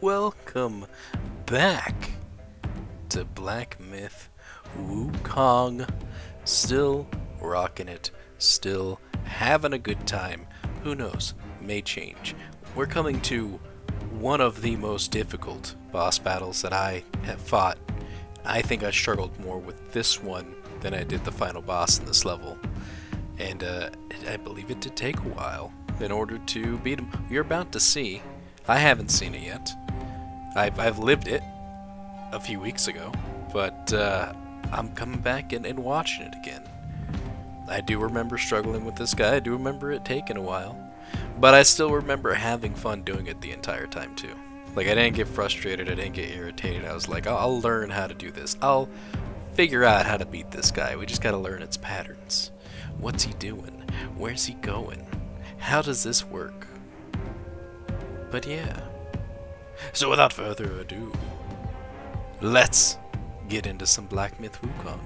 Welcome back to Black Myth Wukong. Still rocking it, still having a good time. Who knows, may change. We're coming to one of the most difficult boss battles that I have fought. I think I struggled more with this one than I did the final boss in this level. And I believe it did take a while in order to beat him. You're about to see. I haven't seen it yet. I've lived it a few weeks ago, but I'm coming back and watching it again. I do remember struggling with this guy. I do remember it taking a while, but I still remember having fun doing it the entire time too. Like, I didn't get frustrated. I didn't get irritated. I was like, I'll learn how to do this. I'll figure out how to beat this guy. We just gotta learn its patterns. What's he doing? Where's he going? How does this work? But yeah. So without further ado, let's get into some Black Myth Wukong.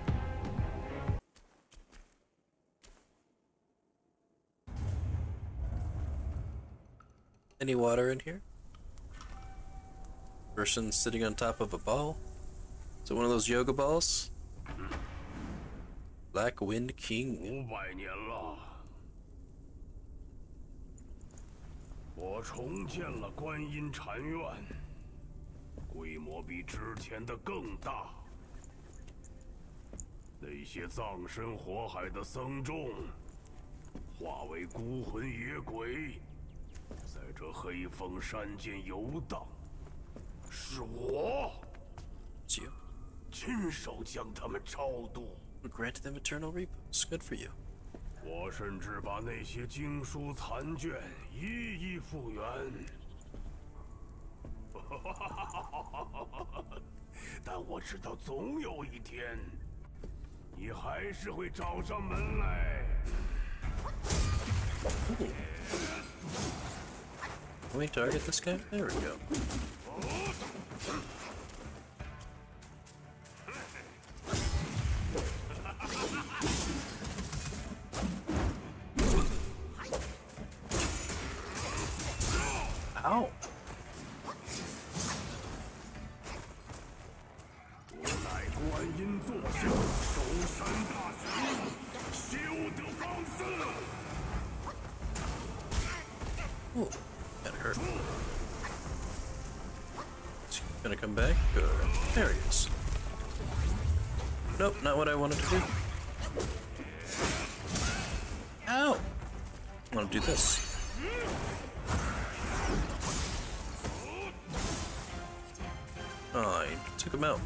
Any water in here? Person sitting on top of a ball. Is it one of those yoga balls? Black Wind King. Grant them eternal repose. Good for you. Can we target this guy? There we go. Ow. Ooh, that hurt. Is he gonna come back? Good. There he is. Nope, not what I wanted to do. Ow! I wanna do this. Oh, I took him out.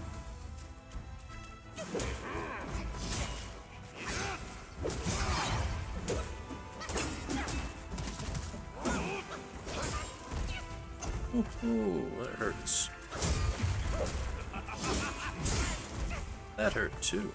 Ooh, that hurts. That hurt too.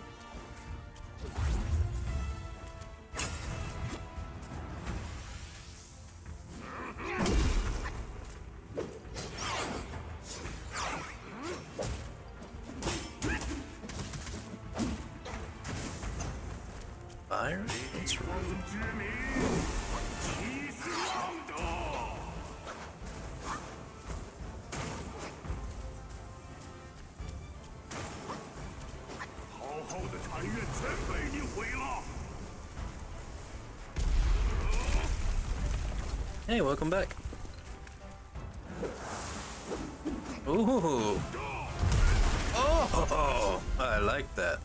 Fire? That's right. Hey, welcome back. Ooh. Oh, I like that.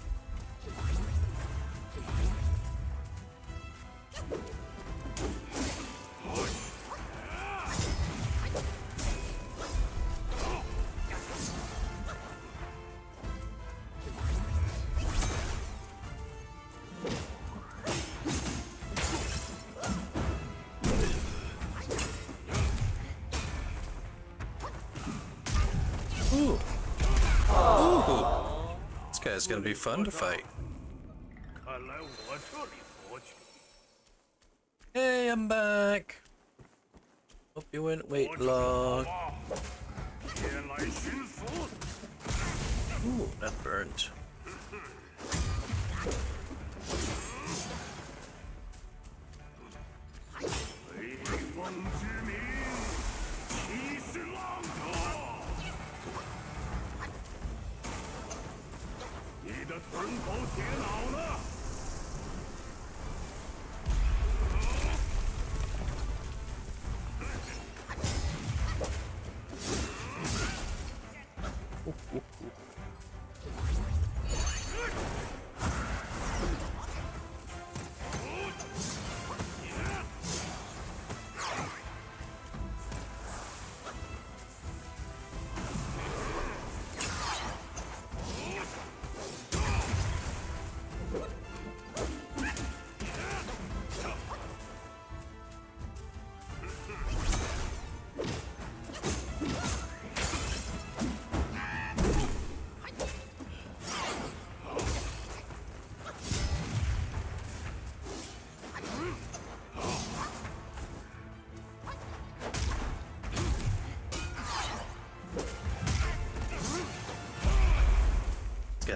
Ooh. Ooh. This guy's gonna be fun to fight. Hey, I'm back. Hope you went wait long. Ooh, that burnt.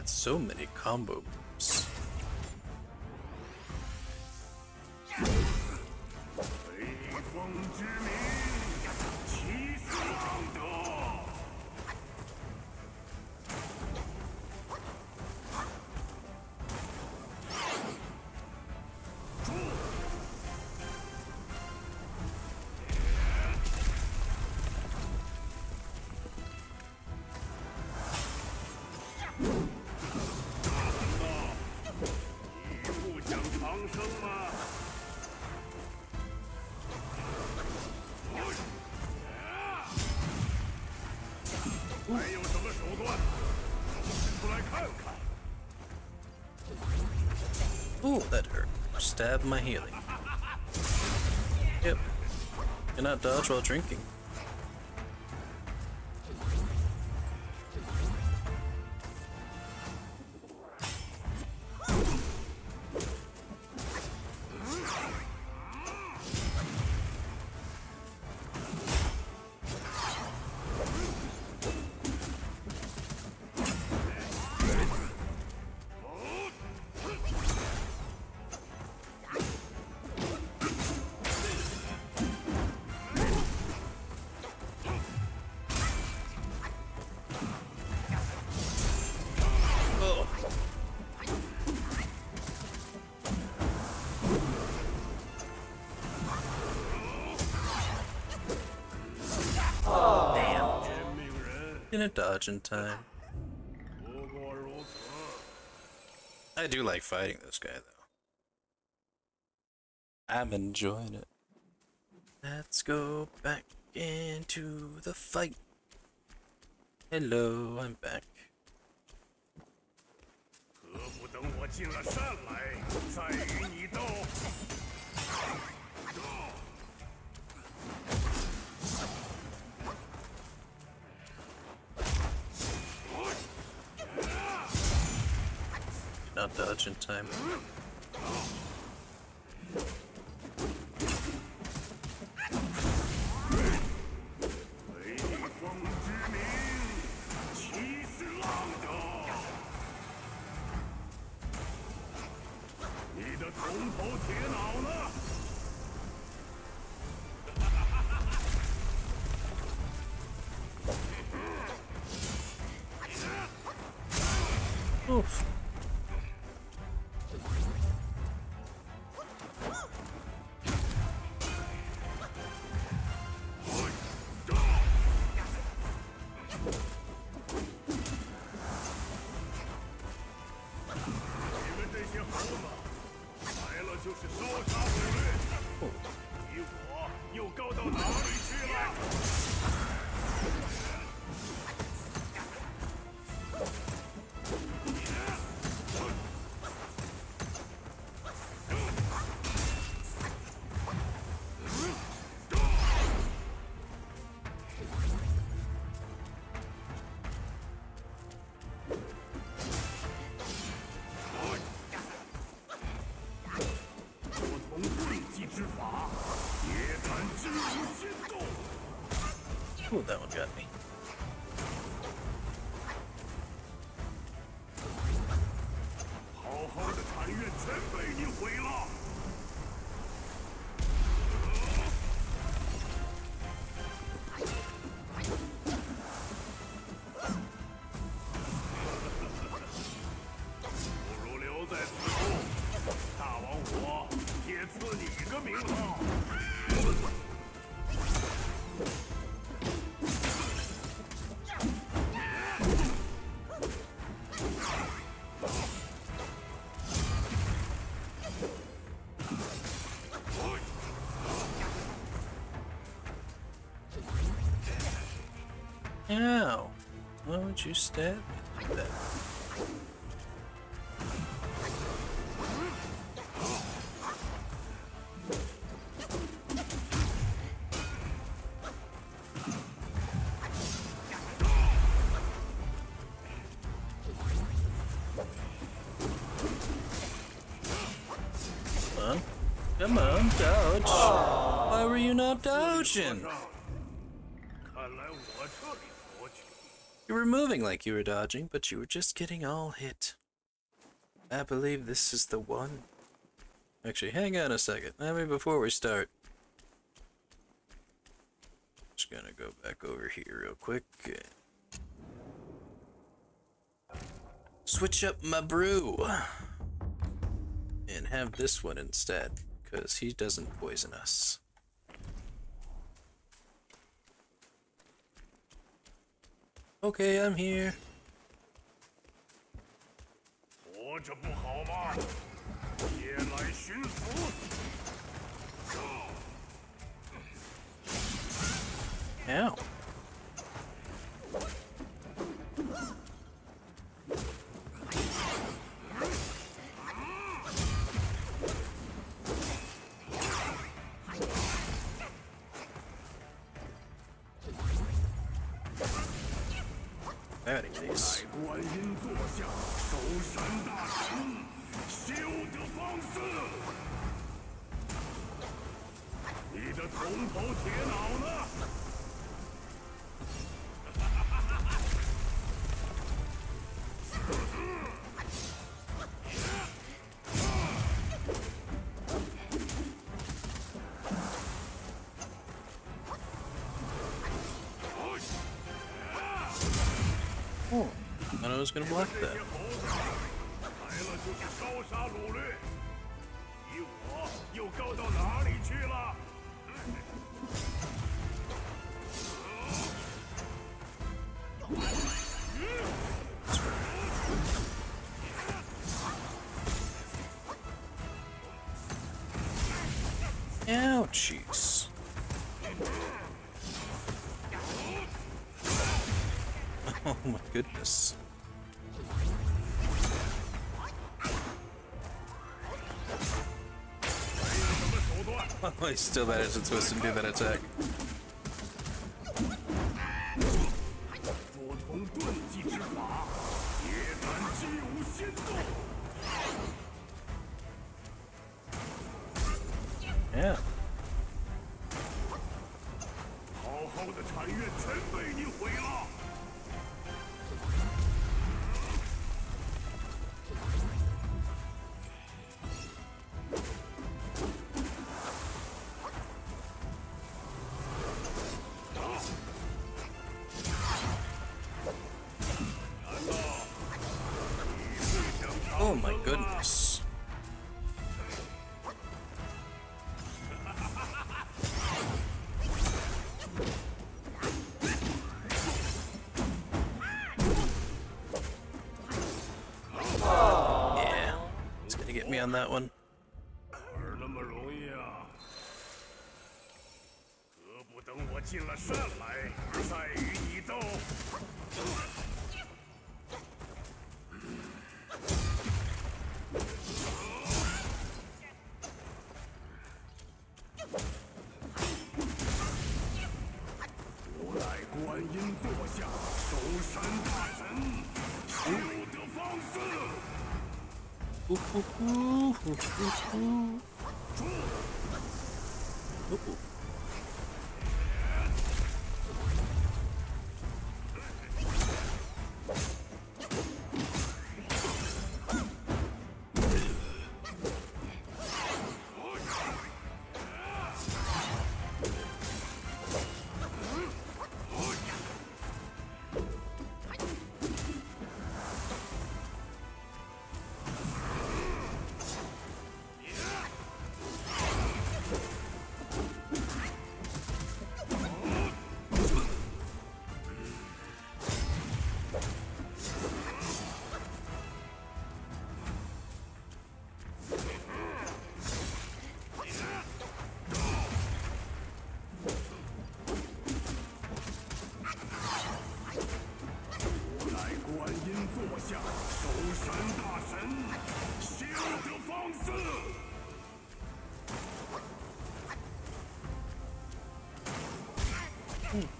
had so many combo moves. Ooh, that hurt. Stab my healing. Yep. Cannot dodge while drinking. Gonna dodge in time. I do like fighting this guy though. I'm enjoying it. Let's go back into the fight. Hello, I'm back. Not dodge in time. Oof. Ooh, that one got me. Ow! Why would you stab me like that? Huh? Come on, dodge! Aww. Why were you not dodging? You were moving like you were dodging, but you were just getting all hit. I believe this is the one. Actually, hang on a second. I mean, before we start, just gonna go back over here real quick. Switch up my brew and have this one instead, because he doesn't poison us. Okay, I'm here. Ow. Out of these. I was gonna block that. Ouchies. Oh my goodness. I still managed to twist and do that attack. Yeah. Oh my goodness. Yeah, it's gonna get me on that one.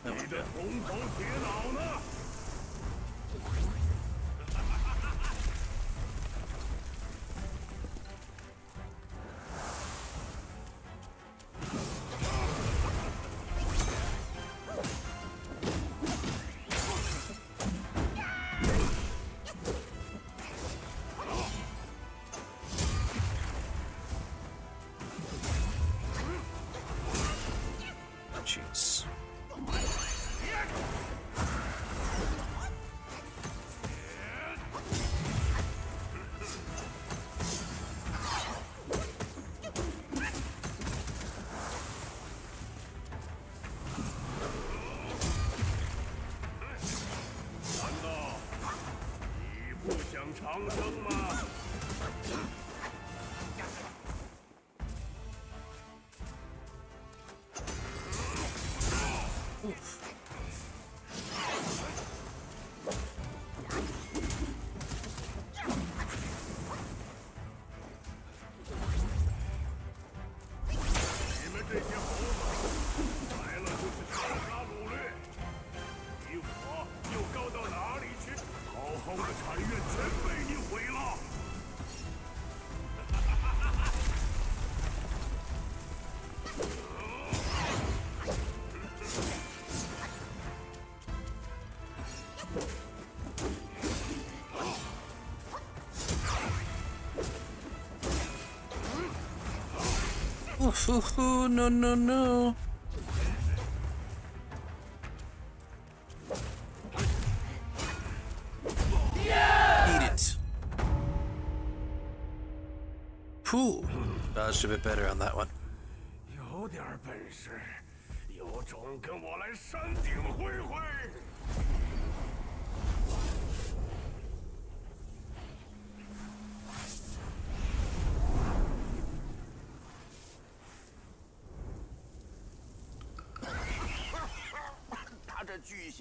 That was good. issues. Ooh, no, no, no. Yeah! Eat it. Pooh. Dodged a bit better on that one. It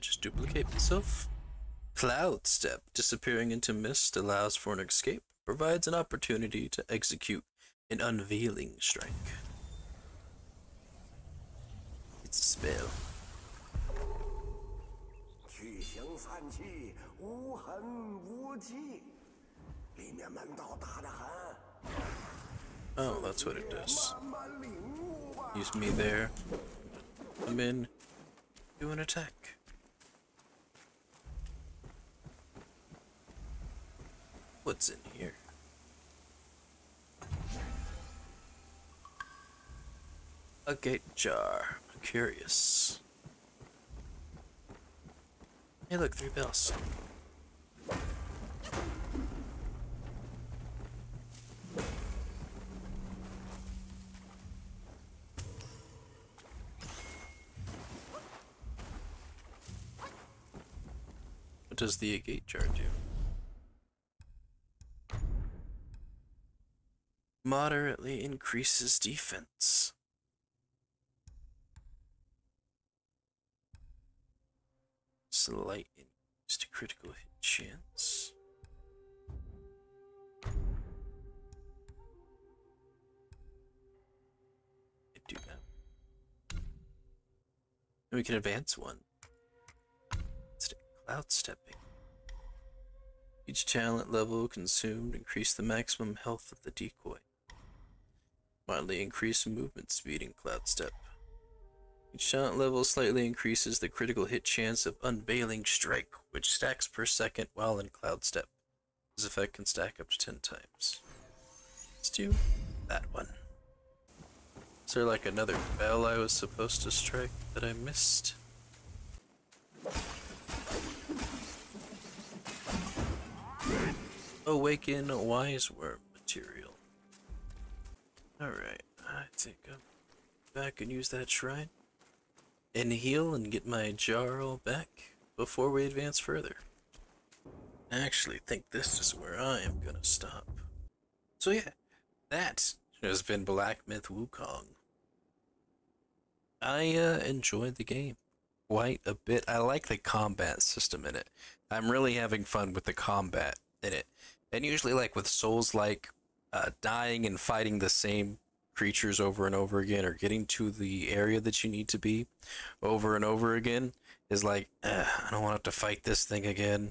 just duplicates itself. Cloud Step, disappearing into mist, allows for an escape. Provides an opportunity to execute an unveiling strike. It's a spell. Oh, that's what it does. Use me there. Come in. Do an attack. What's in here? A gate jar. I'm curious. Hey look, 3 bells. What does the agate jar do? Moderately increases defense. Slight increase to critical hit chance. I do that. And we can advance 1. Cloud stepping. Each talent level consumed increase the maximum health of the decoy. Slightly increase movement speed in Cloud Step. Each talent level slightly increases the critical hit chance of Unveiling Strike, which stacks per second while in Cloud Step. This effect can stack up to 10 times. Let's do that one. Is there like another bell I was supposed to strike that I missed? Awaken Wise Worm material. Alright, I think I'll go back and use that shrine and heal and get my Jarl back before we advance further. I actually think this is where I am gonna stop. So yeah, that has been Black Myth Wukong. I enjoyed the game quite a bit. I like the combat system in it. I'm really having fun with the combat in it. And usually like with Souls like dying and fighting the same creatures over and over again, or getting to the area that you need to be over and over again, is like, I don't want to have to fight this thing again.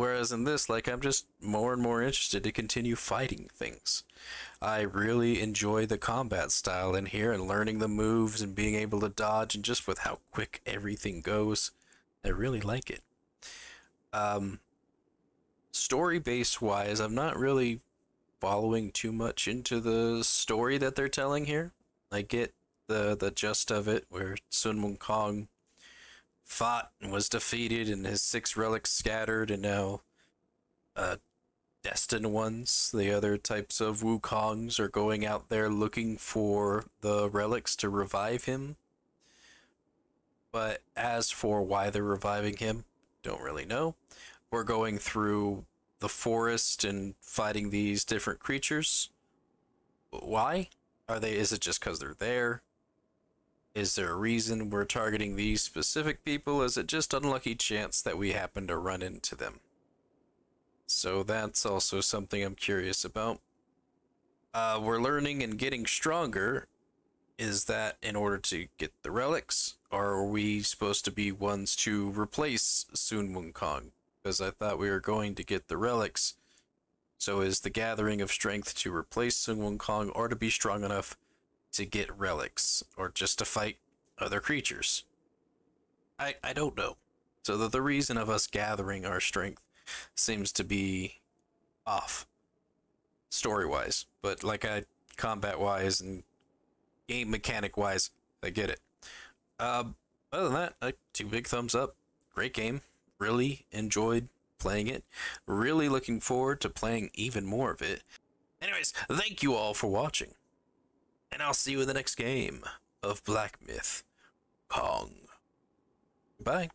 Whereas in this, like, I'm just more and more interested to continue fighting things. I really enjoy the combat style in here and learning the moves and being able to dodge, and just with how quick everything goes, I really like it. Story-based wise, I'm not really following too much into the story that they're telling here. I get the gist of it, where Sun Wukong fought and was defeated and his 6 relics scattered, and now destined ones, the other types of Wukongs, are going out there looking for the relics to revive him. But as for why they're reviving him, don't really know. We're going through the forest and fighting these different creatures. Why are they? Is it just because they're there? Is there a reason we're targeting these specific people? Is it just unlucky chance that we happen to run into them? So that's also something I'm curious about. We're learning and getting stronger. Is that in order to get the relics? Or are we supposed to be ones to replace Sun Wukong? Because I thought we were going to get the relics. So is the gathering of strength to replace Sun Wukong, or to be strong enough to get relics, or just to fight other creatures? I don't know. So the reason of us gathering our strength seems to be off story-wise, but like I combat-wise and game mechanic-wise, I get it. Other than that, 2 big thumbs up. Great game. Really enjoyed playing it. Really looking forward to playing even more of it. Anyways, thank you all for watching, and I'll see you in the next game of Black Myth: Wukong. Bye.